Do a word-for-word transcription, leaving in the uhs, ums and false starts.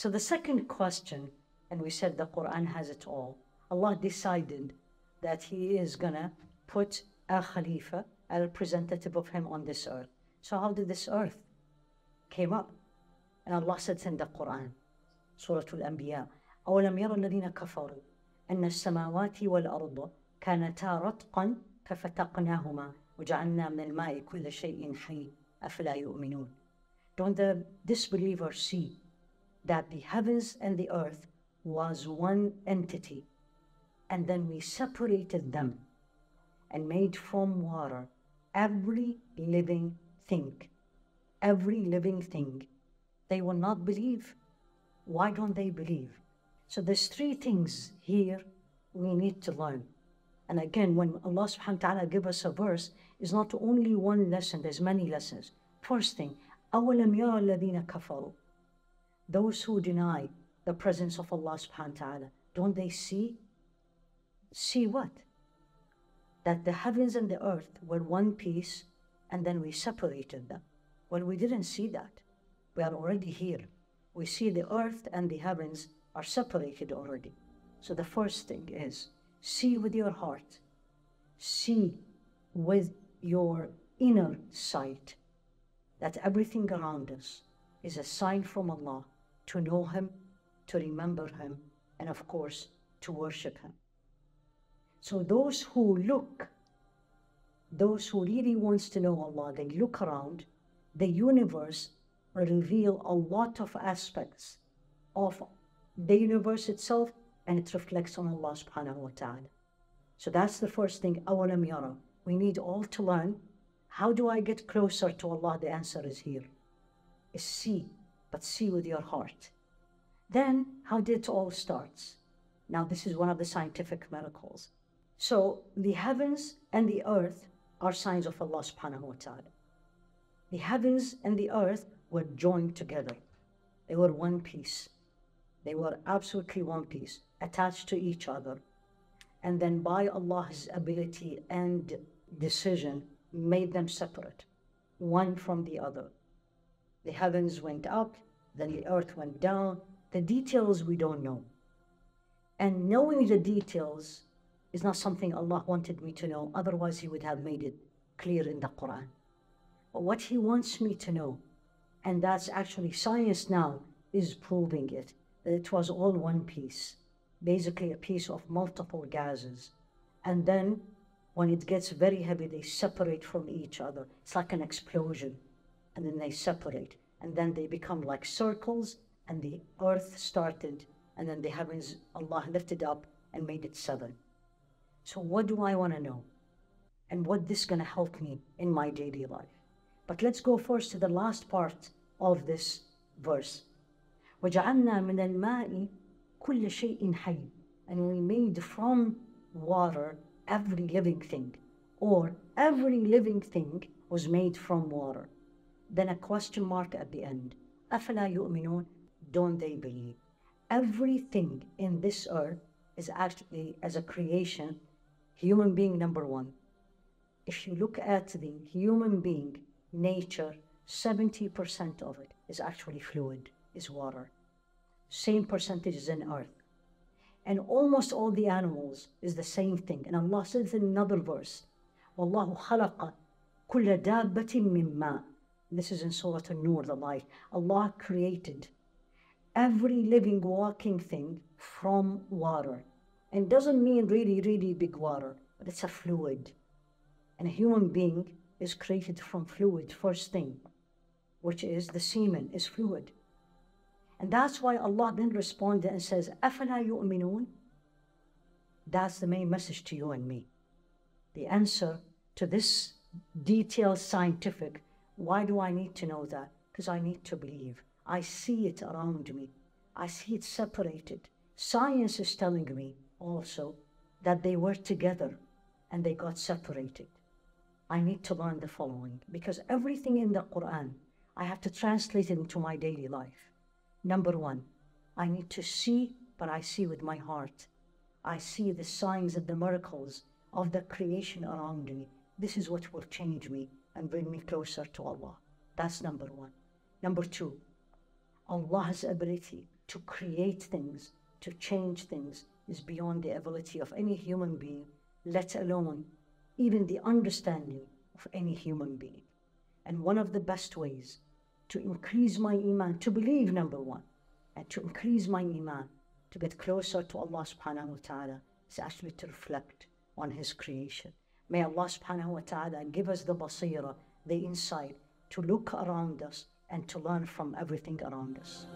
So the second question, and we said the Quran has it all. Allah decided that He is gonna put a Khalifa, a representative of Him on this earth. So how did this earth came up? And Allah said in the Quran, Surah Al-Anbiya, أَوَلَمْ يَرَ الَّذِينَ كَفَرُوا أَنَّ السَّمَاوَاتِ وَالْأَرْضَ كَانَتَا رَتْقًا فَفَتَقْنَاهُمَا وَجَعَلْنَا مِنَ الْمَاءِ كُلَّ شَيْءٍ حَيٍّ أَفَلَا يُؤْمِنُونَ. Don't the disbelievers see that the heavens and the earth was one entity, and then we separated them and made from water every living thing, every living thing. They will not believe. Why don't they believe? So there's three things here we need to learn. And again, when Allah subhanahu wa ta'ala gives us a verse, it's not only one lesson, there's many lessons. First thing, أَوَلَمْ يَرَ الَّذِينَ كَفَرُوا, those who deny the presence of Allah subhanahu wa ta'ala, don't they see? See what? That the heavens and the earth were one piece, and then we separated them. Well, we didn't see that. We are already here. We see the earth and the heavens are separated already. So the first thing is, see with your heart. See with your inner sight that everything around us is a sign from Allah to know Him, to remember Him, and of course, to worship Him. So those who look, those who really wants to know Allah, they look around, the universe reveal a lot of aspects of the universe itself, and it reflects on Allah subhanahu wa ta'ala. So that's the first thing, أَوَلَمْ يَرَى. We need all to learn, how do I get closer to Allah? The answer is here, is see, but see with your heart. Then, how did it all start? Now this is one of the scientific miracles. So the heavens and the earth are signs of Allah subhanahu wa ta'ala. The heavens and the earth were joined together. They were one piece. They were absolutely one piece, attached to each other. And then by Allah's ability and decision, made them separate, one from the other. The heavens went up, then the earth went down. The details we don't know. And knowing the details is not something Allah wanted me to know, otherwise He would have made it clear in the Quran. But what He wants me to know, and that's actually science now is proving it, that it was all one piece, basically a piece of multiple gases. And then when it gets very heavy, they separate from each other. It's like an explosion, and then they separate, and then they become like circles, and the earth started, and then the heavens, Allah lifted up and made it seven. So what do I want to know? And what this is going to help me in my daily life? But let's go first to the last part of this verse. وَجَعَلْنَا مِنَ الْمَاءِ كُلَّ شَيْءٍ حَيٍّ. And we made from water every living thing, or every living thing was made from water. Then a question mark at the end. أَفَلَا يُؤْمِنُونَ. Don't they believe? Everything in this earth is actually, as a creation, human being number one. If you look at the human being nature, seventy percent of it is actually fluid, is water. Same percentage is in earth. And almost all the animals is the same thing. And Allah says in another verse, وَاللَّهُ خَلَقَ كُلَّ دَابَّةٍ مِّن مَّاءٍ. This is in Surah An-Nur, the light. Allah created every living, walking thing from water. And doesn't mean really, really big water, but it's a fluid. And a human being is created from fluid, first thing, which is the semen is fluid. And that's why Allah then responded and says, أَفَلَا يُؤْمِنُونَ. That's the main message to you and me. The answer to this detailed scientific, why do I need to know that? Because I need to believe. I see it around me. I see it separated. Science is telling me also that they were together and they got separated. I need to learn the following, because everything in the Quran, I have to translate it into my daily life. Number one, I need to see, but I see with my heart. I see the signs and the miracles of the creation around me. This is what will change me and bring me closer to Allah. That's number one. Number two, Allah's ability to create things, to change things, is beyond the ability of any human being, let alone even the understanding of any human being. And one of the best ways to increase my iman, to believe, number one, and to increase my iman, to get closer to Allah subhanahu wa ta'ala, is actually to reflect on His creation. May Allah subhanahu wa ta'ala give us the basira, the insight, to look around us and to learn from everything around us.